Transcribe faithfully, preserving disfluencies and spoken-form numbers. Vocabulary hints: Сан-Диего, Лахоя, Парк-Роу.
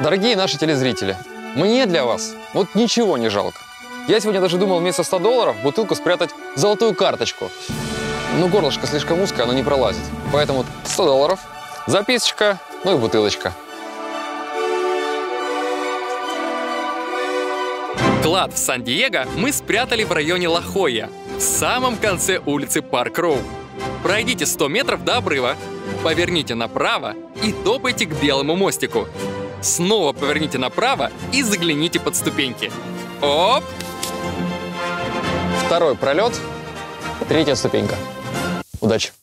Дорогие наши телезрители, мне для вас вот ничего не жалко. Я сегодня даже думал вместо ста долларов в бутылку спрятать золотую карточку. Но горлышко слишком узкое, оно не пролазит. Поэтому сто долларов, записочка, ну и бутылочка. Клад в Сан-Диего мы спрятали в районе Лахоя, в самом конце улицы Парк-Роу. Пройдите сто метров до обрыва, поверните направо и топайте к белому мостику. Снова поверните направо и загляните под ступеньки. Оп! Второй пролет, третья ступенька. Удачи!